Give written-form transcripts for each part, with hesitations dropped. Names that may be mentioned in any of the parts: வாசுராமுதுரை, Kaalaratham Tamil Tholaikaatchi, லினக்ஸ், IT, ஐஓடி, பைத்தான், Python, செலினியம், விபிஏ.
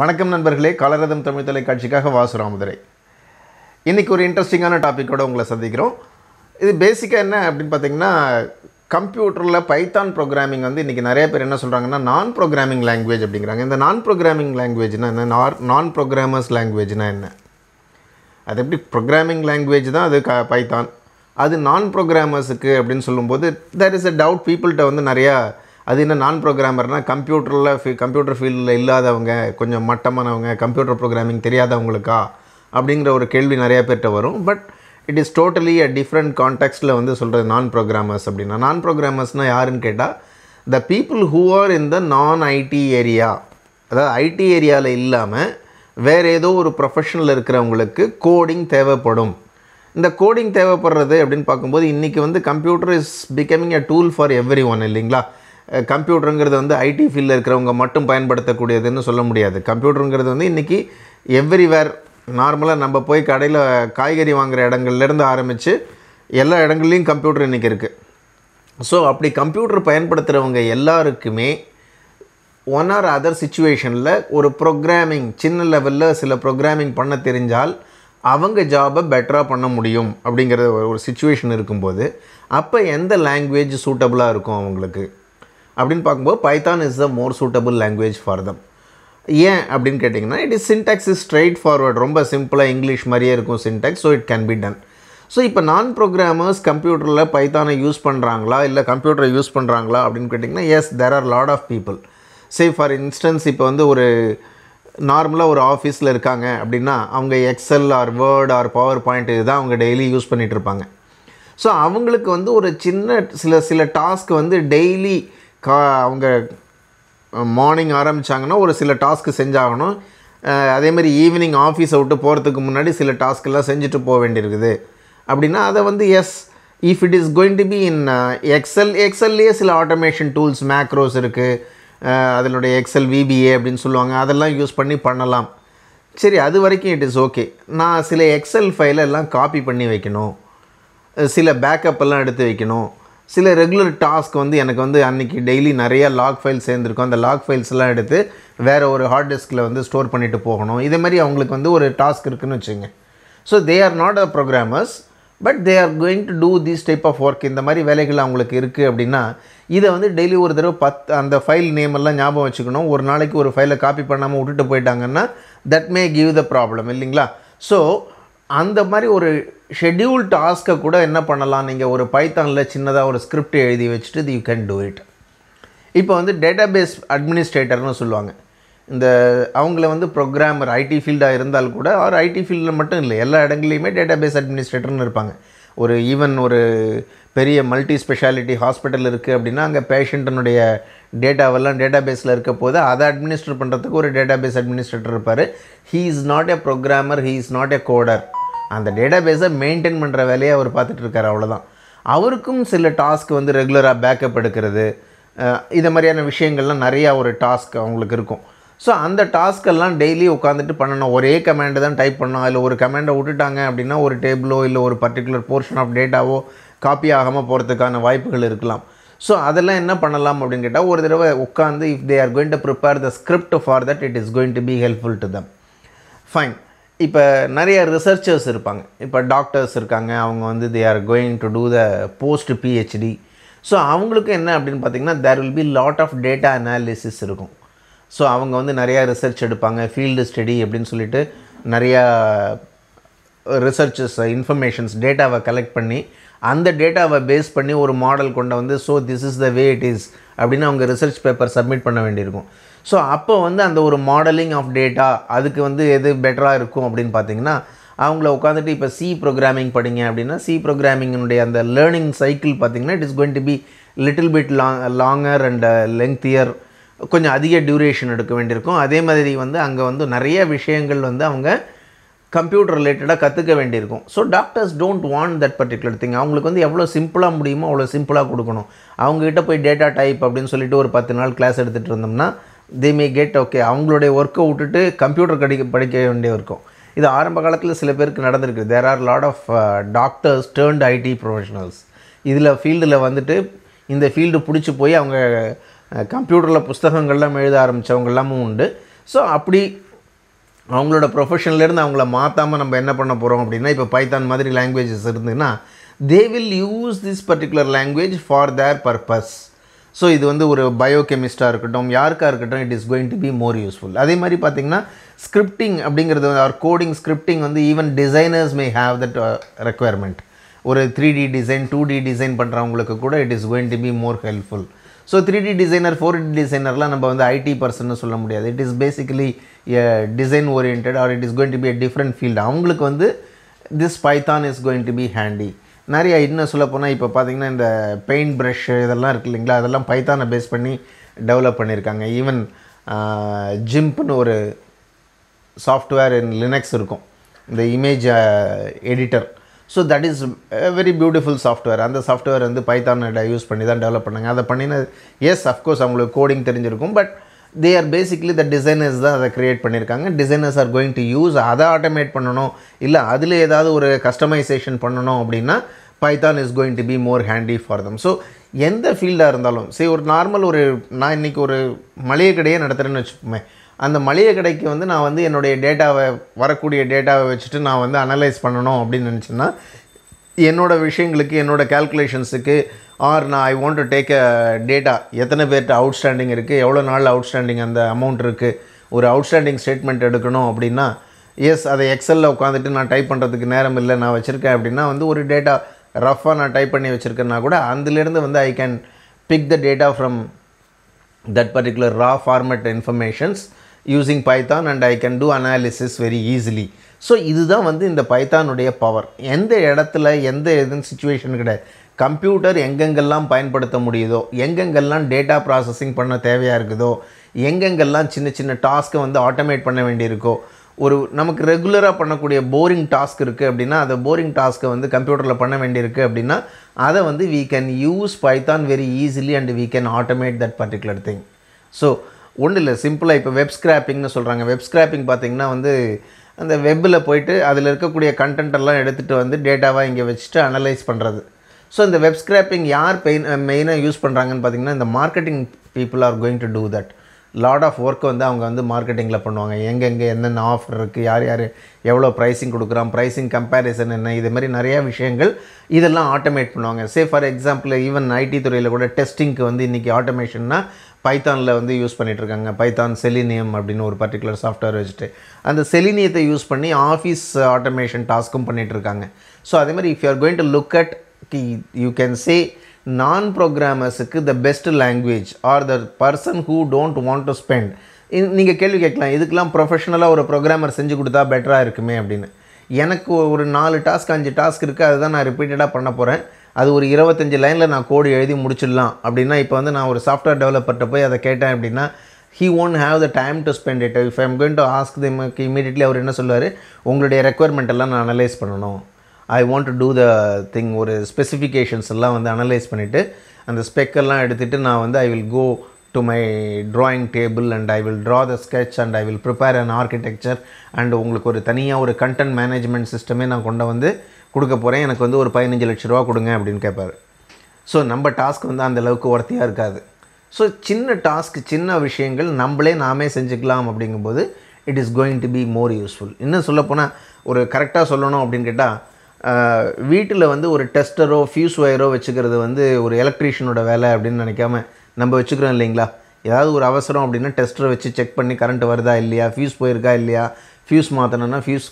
வணக்கம் நண்பர்களே, கலரதம் தமிழ் தொலைக்காட்சிக்காக வாசுராமுதுரை. இன்றைக்கி ஒரு இன்ட்ரெஸ்டிங்கான டாப்பிக்கோடு உங்களை சந்திக்கிறோம். இது பேசிக்காக என்ன அப்படின்னு பார்த்திங்கன்னா, கம்ப்யூட்டரில் பைத்தான் ப்ரோக்ராமிங் வந்து இன்றைக்கி நிறைய பேர் என்ன சொல்கிறாங்கன்னா நான் ப்ரோக்ராமிங் லாங்குவேஜ் அப்படிங்கிறாங்க. இந்த நான் ப்ரோக்ராமிங் லாங்குவேஜ்னால் என்ன, நான் ப்ரோக்ராமர்ஸ் லாங்குவேஜ்னால் என்ன, அது எப்படி ப்ரோக்ராமிங் லாங்குவேஜ் தான் அது பைத்தான், அது நான் ப்ரோக்ராமர்ஸுக்கு அப்படின்னு சொல்லும்போது தேர் இஸ் அ டவுட். பீப்புள்கிட்ட வந்து நிறையா அது என்ன நான் ப்ரோக்ராமர்னால் கம்ப்யூட்டர் ஃபீல்டில் இல்லாதவங்க, கொஞ்சம் மட்டமானவங்க, கம்ப்யூட்டர் ப்ரோக்ராமிங் தெரியாதவங்களுக்கா அப்படிங்கிற ஒரு கேள்வி நிறையா பேர்கிட்ட வரும். But it is totally a different கான்டெக்ஸ்டில் வந்து சொல்கிறது நான் ப்ரோக்ராமர்ஸ் அப்படின்னா. நான் ப்ரோக்ராமர்ஸ்னால் யாருன்னு கேட்டால், the people who are in the non IT area, அதாவது ஐடி ஏரியாவில் இல்லாமல் வேறு ஏதோ ஒரு ப்ரொஃபஷனில் இருக்கிறவங்களுக்கு கோடிங் தேவைப்படும். இந்த கோடிங் தேவைப்படுறது அப்படின்னு பார்க்கும்போது, இன்றைக்கி வந்து computer is becoming a tool for every one இல்லைங்களா. கம்ப்யூட்டருங்கிறது வந்து ஐடி ஃபீல்டில் இருக்கிறவங்க மட்டும் பயன்படுத்தக்கூடியதுன்னு சொல்ல முடியாது. கம்ப்யூட்டருங்கிறது வந்து இன்றைக்கி எவ்ரிவேர், நார்மலாக நம்ம போய் கடையில் காய்கறி வாங்குகிற இடங்கள்லேருந்து ஆரம்பித்து எல்லா இடங்கள்லையும் கம்ப்யூட்டர் இன்றைக்கி இருக்குது. ஸோ அப்படி கம்ப்யூட்டர் பயன்படுத்துகிறவங்க எல்லாருக்குமே ஒன் ஆர் அதர் சிச்சுவேஷனில் ஒரு ப்ரோக்ராமிங், சின்ன லெவலில் சில ப்ரோக்ராமிங் பண்ண தெரிஞ்சால் அவங்க ஜாபை பெட்டராக பண்ண முடியும் அப்படிங்கிற ஒரு சிச்சுவேஷன் இருக்கும்போது, அப்போ எந்த லாங்குவேஜ் சூட்டபுளாக இருக்கும் அவங்களுக்கு அப்படின்னு பார்க்கும்போது, பைத்தான் is the more suitable language for them. ஏன் அப்படின்னு கேட்டிங்கன்னா, it is syntax is straightforward, ரொம்ப சிம்பிளாக இங்கிலீஷ் மாதிரியே இருக்கும் syntax. So it can be done. So இப்போ நான் ப்ரோக்ராமர்ஸ் கம்ப்யூட்டரில் பைத்தானை யூஸ் பண்ணுறாங்களா இல்லை கம்ப்யூட்டரை யூஸ் பண்ணுறாங்களா அப்படின்னு கேட்டிங்கன்னா, yes there are lot of people. Say for instance, இப்போ வந்து ஒரு நார்மலாக ஒரு ஆஃபீஸில் இருக்காங்க அப்படின்னா, அவங்க Excel or Word or PowerPoint இதுதான் அவங்க டெய்லி யூஸ் பண்ணிகிட்ருப்பாங்க. ஸோ அவங்களுக்கு வந்து ஒரு சின்ன சில டாஸ்க் வந்து டெய்லி அவங்க மார்னிங் ஆரம்பித்தாங்கன்னா ஒரு சில டாஸ்க்கு செஞ்சாகணும். அதேமாதிரி ஈவினிங் ஆஃபீஸை விட்டு போகிறதுக்கு முன்னாடி சில டாஸ்க்கெல்லாம் செஞ்சுட்டு போக வேண்டியிருக்குது அப்படின்னா, அதை வந்து yes if it is going to be in எக்ஸல்லையே சில ஆட்டோமேஷன் டூல்ஸ், மேக்ரோஸ் இருக்குது, அதனுடைய எக்ஸல் விபிஏ அப்படின்னு சொல்லுவாங்க, அதெல்லாம் யூஸ் பண்ணி பண்ணலாம். சரி, அது வரைக்கும் இட் இஸ் ஓகே. நான் சில எக்ஸல் ஃபைலெல்லாம் காப்பி பண்ணி வைக்கணும், சில பேக்கப் எல்லாம் எடுத்து வைக்கணும், சில ரெகுலர் டாஸ்க் வந்து எனக்கு வந்து அன்றைக்கி டெய்லி நிறையா லாக் ஃபைல் சேர்ந்துருக்கும், அந்த லாக் ஃபைல்ஸ்லாம் எடுத்து வேறு ஒரு ஹார்ட் டிஸ்கில் வந்து ஸ்டோர் பண்ணிவிட்டு போகணும், இதே மாதிரி அவங்களுக்கு வந்து ஒரு டாஸ்க் இருக்குதுன்னு வச்சுங்க. So they are not a programmers, but they are going to do these type of work. இந்த மாதிரி வேலைகள் அவங்களுக்கு இருக்குது அப்படின்னா, இதை வந்து டெய்லி ஒரு தடவை அந்த ஃபைல் நேம் எல்லாம் ஞாபகம் வச்சுக்கணும். ஒரு நாளைக்கு ஒரு ஃபைலை காப்பி பண்ணாமல் விட்டுட்டு போயிட்டாங்கன்னா that may give the problem இல்லைங்களா. ஸோ அந்த மாதிரி ஒரு ஷெட்யூல் டாஸ்க்கை கூட என்ன பண்ணலாம், நீங்கள் ஒரு பைத்தானில் சின்னதாக ஒரு ஸ்கிரிப்ட் எழுதி வச்சுட்டு யூ கேன் டூ இட். இப்போ வந்து டேட்டாபேஸ் அட்மினிஸ்ட்ரேட்டர்னு சொல்லுவாங்க. இந்த அவங்கள வந்து ப்ரோக்ராமர் ஐடி ஃபீல்டாக இருந்தால் கூட, ஆர் ஐடி ஃபீல்டில் மட்டும் இல்லை, எல்லா இடங்கள்லையுமே டேட்டாபேஸ் அட்மினிஸ்ட்ரேட்டர்னு இருப்பாங்க. ஒரு ஈவன் ஒரு பெரிய மல்டி ஸ்பெஷாலிட்டி ஹாஸ்பிட்டல் இருக்குது அப்படின்னா, அங்கே பேஷண்ட்டினுடைய டேட்டாவெல்லாம் டேட்டாபேஸில் இருக்க போது அதை அட்மினிஸ்ட்ரேட் பண்ணுறதுக்கு ஒரு டேட்டாபேஸ் அட்மினிஸ்ட்ரேட்டர் இருப்பார். He is not a programmer, he is not a coder. அந்த டேட்டாபேஸை மெயின்டைன் பண்ணுற வேலையை அவர் பார்த்துட்ருக்காரு, அவ்வளோதான். அவருக்கும் சில டாஸ்க் வந்து ரெகுலராக பேக்கப் எடுக்கிறது, இதை மாதிரியான விஷயங்கள்லாம் நிறையா ஒரு டாஸ்க் அவங்களுக்கு இருக்கும். ஸோ அந்த டாஸ்க்கெல்லாம் டெய்லி உட்காந்துட்டு பண்ணணும். ஒரே கமாண்டை தான் டைப் பண்ணணும், அதில் ஒரு கமாண்டை விட்டுட்டாங்க அப்படின்னா ஒரு டேபிளோ இல்லை ஒரு பர்டிகுலர் போர்ஷன் ஆஃப் டேட்டாவோ காப்பி ஆகாமல் போகிறதுக்கான வாய்ப்புகள் இருக்கலாம். ஸோ அதெல்லாம் என்ன பண்ணலாம் அப்படின்னு கேட்டால், ஒரு தடவை உட்காந்து if they are going to prepare the script for that, it is going to be helpful to them. Fine, இப்போ நிறைய ரிசர்ச்சர்ஸ் இருப்பாங்க, இப்போ டாக்டர்ஸ் இருக்காங்க, அவங்க வந்து they are going to do the post PhD. So அவங்களுக்கு என்ன அப்படின்னு பார்த்திங்கன்னா, there will be lot of data analysis இருக்கும். ஸோ அவங்க வந்து நிறையா ரிசர்ச் எடுப்பாங்க, ஃபீல்டு ஸ்டடி அப்படின்னு சொல்லிட்டு நிறையா ரிசர்ச்சஸ், இன்ஃபர்மேஷன்ஸ், டேட்டாவை கலெக்ட் பண்ணி அந்த டேட்டாவை பேஸ் பண்ணி ஒரு மாடல் கொண்டு வந்து, so this is the way it is அப்படின்னு அவங்க ரிசர்ச் பேப்பர் சப்மிட் பண்ண வேண்டியிருக்கும். ஸோ அப்போ வந்து அந்த ஒரு மாடலிங் ஆஃப் டேட்டா, அதுக்கு வந்து எது பெட்டராக இருக்கும் அப்படின்னு பார்த்திங்கன்னா, அவங்கள உட்காந்துட்டு இப்போ சி ப்ரோக்ராமிங் படிங்க அப்படின்னா, சி ப்ரோக்ராமிங்கினுடைய அந்த லேர்னிங் சைக்கிள் பார்த்திங்கன்னா it is going to be little bit longer and lengthier, கொஞ்சம் அதிக டியூரேஷன் எடுக்க வேண்டியிருக்கும். அதே மாதிரி வந்து அங்கே வந்து நிறைய விஷயங்கள் வந்து அவங்க கம்ப்யூட்டர் ரிலேட்டடாக கற்றுக்க வேண்டியிருக்கும். So doctors don't want that particular thing. அவங்களுக்கு வந்து எவ்வளோ சிம்பிளாக முடியுமோ அவ்வளோ சிம்பிளாக கொடுக்கணும். அவங்ககிட்ட போய் டேட்டா டைப் அப்படின்னு சொல்லிட்டு ஒரு 10 நாள் கிளாஸ் எடுத்துகிட்டு இருந்தோம்னா தே மே கெட் ஓகே. அவங்களுடைய ஒர்க்கை விட்டுட்டு கம்ப்யூட்டர் படிக்க வேண்டிய இருக்கும். இது ஆரம்ப காலத்தில் சில பேருக்கு நடந்திருக்கு. There are lot of doctors turned IT professionals. இதில் ஃபீல்டில் வந்துட்டு இந்த ஃபீல்டு பிடிச்சி போய் அவங்க கம்ப்யூட்டரில் புஸ்தகங்கள்லாம் எழுத ஆரம்பித்தவங்கெல்லாமும் உண்டு. ஸோ அப்படி அவங்களோட ப்ரொஃபஷன்லேருந்து அவங்கள மாற்றாமல் நம்ம என்ன பண்ண போகிறோம் அப்படின்னா, இப்போ பைத்தான் மாதிரி லாங்குவேஜஸ் இருந்துன்னா they will use this particular language for their purpose. So இது வந்து ஒரு பயோகெமிஸ்டாக இருக்கட்டும், யாருக்காக இருக்கட்டும், it is going to be more useful. அதே மாதிரி பார்த்திங்கன்னா ஸ்கிரிப்டிங் அப்படிங்கிறது வந்து ஆர் கோடிங் ஸ்கிரிப்டிங் வந்து even designers may have that requirement. ஒரு 3D டிசைன் 2D டிசைன் பண்ணுறவங்களுக்கு கூட it is going to be more helpful. So 3D designer 4D டிசைனர்லாம் நம்ம வந்து ஐடி பர்சன்னு சொல்ல முடியாது. It is basically design orient or it is going to be a different field. அவங்களுக்கு வந்து this பைத்தான் is going to be handy. நிறையா இன்னும் சொல்லப்போனால் இப்போ பார்த்திங்கன்னா இந்த பெயிண்ட் ப்ரஷ்ஷு இதெல்லாம் இருக்குது இல்லைங்களா, அதெல்லாம் பைத்தானை பேஸ் பண்ணி டெவலப் பண்ணியிருக்காங்க. ஈவன் ஜிம்ப்னு ஒரு சாஃப்ட்வேர் இன் லினக்ஸ் இருக்கும், இந்த image editor. So that is very beautiful software. அந்த சாஃப்ட்வேர் வந்து பைத்தானை யூஸ் பண்ணி தான் டெவலப் பண்ணாங்க. அதை பண்ணினா எஸ் அஃப்கோர்ஸ் அவங்களுக்கு கோடிங் தெரிஞ்சிருக்கும், but they are basically the designers தான் அதை க்ரியேட் பண்ணியிருக்காங்க. Designers are going to use. அதை ஆட்டோமேட் பண்ணணும், இல்லை அதில் ஏதாவது ஒரு கஸ்டமைசேஷன் பண்ணணும் அப்படின்னா பைத்தான் is going to be more handy for them. So எந்த ஃபீல்டாக இருந்தாலும் சரி, ஒரு நார்மல் ஒரு நான் இன்றைக்கி ஒரு மளிகை கடையே நடத்துகிறேன்னு வச்சுப்போமே, அந்த மளிகை கடைக்கு வந்து நான் வந்து என்னுடைய டேட்டாவை வரக்கூடிய டேட்டாவை வச்சுட்டு நான் வந்து அனலைஸ் பண்ணணும் அப்படின்னு நினச்சேன்னா என்னோடய விஷயங்களுக்கு என்னோடய கேல்குலேஷன்ஸுக்கு ஆர் நான் I want to take a data, எத்தனை பேர்கிட்ட அவுட்ஸ்டாண்டிங் இருக்குது, எவ்வளோ நாள் அவுட்ஸ்டாண்டிங் அந்த அமௌண்ட் இருக்குது, ஒரு அவுட்ஸ்டாண்டிங் ஸ்டேட்மெண்ட் எடுக்கணும் அப்படின்னா எஸ் அதை எக்ஸலில் உட்காந்துட்டு நான் டைப் பண்ணுறதுக்கு நேரம் இல்லை, நான் வச்சுருக்கேன் அப்படின்னா வந்து ஒரு டேட்டா ரஃபாக நான் டைப் பண்ணி வச்சுருக்கேன்னா கூட அதுலேருந்து வந்து I can pick the data from that particular raw format informations using பைத்தான் and I can do analysis very easily. So இதுதான் வந்து இந்த பைத்தானுடைய பவர். எந்த இடத்துல எந்த எதுன்னு சுச்சுவேஷன் கிடையாது. கம்ப்யூட்டர் எங்கெங்கெல்லாம் பயன்படுத்த முடியுதோ, எங்கெங்கெல்லாம் டேட்டா ப்ராசஸிங் பண்ண தேவையாக இருக்குதோ, எங்கெங்கெல்லாம் சின்ன சின்ன டாஸ்க்கை வந்து ஆட்டோமேட் பண்ண வேண்டியிருக்கோ, ஒரு நமக்கு ரெகுலராக பண்ணக்கூடிய போரிங் டாஸ்க் இருக்குது அப்படின்னா அந்த போரிங் டாஸ்க்கை வந்து கம்ப்யூட்டரில் பண்ண வேண்டியிருக்கு அப்படின்னா அதை வந்து we can use Python very easily and we can automate that particular thing. So ஒன்றும் இல்லை, சிம்பிளாக இப்போ வெப் ஸ்க்ராப்பிங்னு சொல்கிறாங்க. வெப் ஸ்க்ராப்பிங் பார்த்திங்கன்னா வந்து அந்த வெப்பில் போய்ட்டு அதில் இருக்கக்கூடிய கண்டென்ட்டெல்லாம் எடுத்துகிட்டு வந்து டேட்டாவாக இங்கே வச்சுட்டு அனலைஸ் பண்ணுறது. ஸோ இந்த வெப் ஸ்க்ராப்பிங் யார் மெயினாக யூஸ் பண்ணுறாங்கன்னு பார்த்திங்கன்னா இந்த marketing people are going to do that. Lot of work வந்து அவங்க வந்து மார்க்கெட்டிங்கில் பண்ணுவாங்க. எங்கெங்கே என்னென்ன ஆஃபர் இருக்குது, யார் யார் எவ்வளோ ப்ரைஸிங் கொடுக்குறான், ப்ரைஸிங் கம்பேரிசன் என்ன, இது மாதிரி நிறையா விஷயங்கள் இதெல்லாம் ஆட்டோமேட் பண்ணுவாங்க. Say for example even IT துறையில் கூட டெஸ்டிங்க்கு வந்து இன்றைக்கி ஆட்டோமேஷன்னா பைத்தானில் வந்து யூஸ் பண்ணிகிட்ருக்காங்க. பைத்தான் செலினியம் அப்படின்னு ஒரு பர்டிகுலர் சாஃப்ட்வேர் வச்சுட்டு அந்த செலினியத்தை யூஸ் பண்ணி ஆஃபீஸ் ஆட்டோமேஷன் டாஸ்க்கும் பண்ணிகிட்ருக்காங்க. ஸோ அதேமாதிரி if you are going to look at you can say non ப்ரோக்ராமர்ஸுக்கு the best language R the person who don't want to spend. நீங்கள் கேள்வி கேட்கலாம், இதுக்கெலாம் ப்ரொஃபஷனலாக ஒரு ப்ரோக்ராமர் செஞ்சு கொடுத்தா பெட்டராக இருக்குமே அப்படின்னு. எனக்கு ஒரு 4 டாஸ்க் 5 டாஸ்க் இருக்குது, அதுதான் நான் ரிப்பீட்டடாக பண்ண போகிறேன், அது ஒரு 25 லைனில் நான் கோடு எழுதி முடிச்சிடலாம் அப்படின்னா இப்போ வந்து நான் ஒரு சாஃப்ட்வேர் டெவலப்பர்கிட்ட போய் அதை கேட்டேன் அப்படின்னா he won't have the time to spend it. If I am going to ask them immediately அவர் என்ன சொல்லுவார், உங்களுடைய ரெக்குயர்மெண்ட் எல்லாம் நான் அனலைஸ் பண்ணணும், I want to do the thing, ஒரு ஸ்பெசிஃபிகேஷன்ஸ் எல்லாம் வந்து அனலைஸ் பண்ணிவிட்டு அந்த ஸ்பெக்கெல்லாம் எடுத்துகிட்டு நான் வந்து I will go to my drawing table and I will draw the sketch and I will prepare an architecture and உங்களுக்கு ஒரு தனியாக ஒரு கண்டென்ட் மேனேஜ்மெண்ட் சிஸ்டமே நான் கொண்டு வந்து கொடுக்க போகிறேன், எனக்கு வந்து ஒரு 15 லட்ச ரூபா கொடுங்க அப்படின்னு கேட்பார். ஸோ நம்ம டாஸ்க் வந்து அந்தளவுக்கு ஒர்த்தியாக இருக்காது. ஸோ சின்ன டாஸ்க் சின்ன விஷயங்கள் நம்மளே நாமே செஞ்சுக்கலாம் அப்படிங்கும்போது it is going to be more useful. இன்னும் சொல்லப்போனால் ஒரு கரெக்டாக சொல்லணும் அப்படின்னு கேட்டால் வீட்டில் வந்து ஒரு டெஸ்டரோ ஃபியூஸ் ஒயரோ வச்சுக்கிறது வந்து ஒரு எலக்ட்ரீஷியனோட வேலை அப்படின்னு நினைக்காம நம்ம வச்சுக்கிறோம் இல்லைங்களா. ஏதாவது ஒரு அவசரம் அப்படின்னா டெஸ்டரை வச்சு செக் பண்ணி கரண்ட் வருதா இல்லையா, ஃபியூஸ் போயிருக்கா இல்லையா, ஃபியூஸ் மாற்றணுன்னா ஃபியூஸ்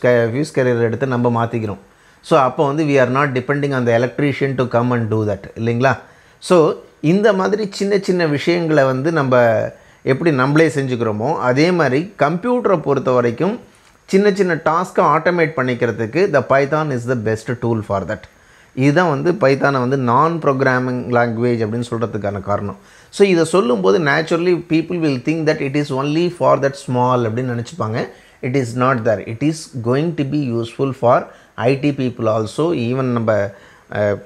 கேரியர் எடுத்து நம்ம மாற்றிக்கிறோம். ஸோ அப்போ வந்து we are not depending on the electrician to come and do that இல்லைங்களா. ஸோ இந்த மாதிரி சின்ன சின்ன விஷயங்களை வந்து நம்ம எப்படி நம்மளே செஞ்சுக்கிறோமோ அதே மாதிரி கம்ப்யூட்டரை பொறுத்த வரைக்கும் சின்ன சின்ன டாஸ்க்கை ஆட்டோமேட் பண்ணிக்கிறதுக்கு the பைத்தான் is the best tool for that. இதுதான் வந்து பைத்தானை வந்து நான் ப்ரோக்ராமிங் லாங்குவேஜ் அப்படின்னு சொல்கிறதுக்கான காரணம். ஸோ இதை சொல்லும்போது naturally people will think that it is only for that small அப்படின்னு நினச்சிப்பாங்க. It is not there. It is going to be useful for IT people also. Even நம்ம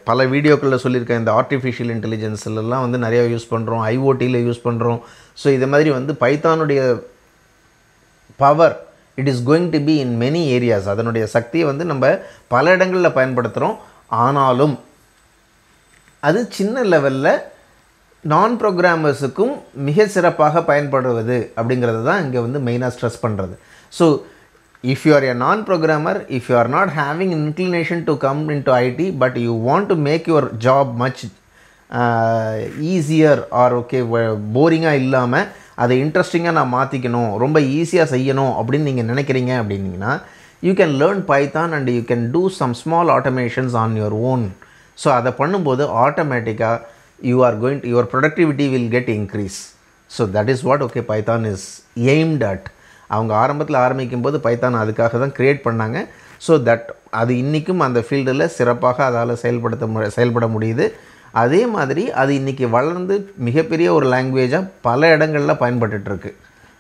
பல வீடியோக்களில் சொல்லியிருக்கேன், இந்த ஆர்டிஃபிஷியல் இன்டெலிஜென்ஸ்லாம் வந்து நிறையா யூஸ் பண்ணுறோம், ஐஓடியில் யூஸ் பண்ணுறோம். ஸோ இதை மாதிரி வந்து பைத்தானுடைய power it is going to be in many areas. அதனுடைய சக்தியை வந்து நம்ம பல இடங்களில் பயன்படுத்துகிறோம். ஆனாலும் அது சின்ன லெவலில் நான் ப்ரோக்ராமர்ஸுக்கும் மிக சிறப்பாக பயன்படுவது அப்படிங்கிறது தான் இங்கே வந்து மெயினாக ஸ்ட்ரெஸ் பண்ணுறது. So if you are a non-programmer, if you are not having an inclination to come into IT, but you want to make your job much easier or okay, boring-ஆ இல்லாமல் அதை இன்ட்ரெஸ்டிங்காக நான் மாற்றிக்கணும், ரொம்ப ஈஸியாக செய்யணும் அப்படின்னு நீங்கள் நினைக்கிறீங்க அப்படின்னா you can learn Python and you can do some small automations on your own. So அதை பண்ணும்போது ஆட்டோமேட்டிக்காக your productivity will get increase. So that is what okay, Python is aimed at. அவங்க ஆரம்பத்தில் ஆரம்பிக்கும் போது பைத்தான் அதுக்காக தான் க்ரியேட் பண்ணாங்க. ஸோ தட் அது இன்றைக்கும் அந்த ஃபீல்டில் சிறப்பாக அதால் செயல்பட முடியுது. அதே மாதிரி அது இன்றைக்கி வளர்ந்து மிகப்பெரிய ஒரு லாங்குவேஜாக பல இடங்களில் பயன்பட்டுருக்கு.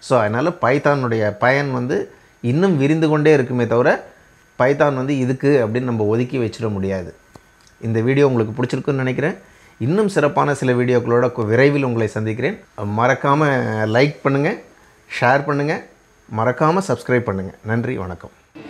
ஸோ அதனால் பைத்தானுடைய பயன் வந்து இன்னும் விரிந்து கொண்டே இருக்குமே தவிர பைத்தான் வந்து இதுக்கு அப்படின்னு நம்ம ஒதுக்கி வச்சிட முடியாது. இந்த வீடியோ உங்களுக்கு பிடிச்சிருக்குன்னு நினைக்கிறேன். இன்னும் சிறப்பான சில வீடியோக்களோட விரைவில் உங்களை சந்திக்கிறேன். மறக்காமல் லைக் பண்ணுங்கள், ஷேர் பண்ணுங்கள், மறக்காமல் சப்ஸ்கிரைப் பண்ணுங்கள். நன்றி, வணக்கம்.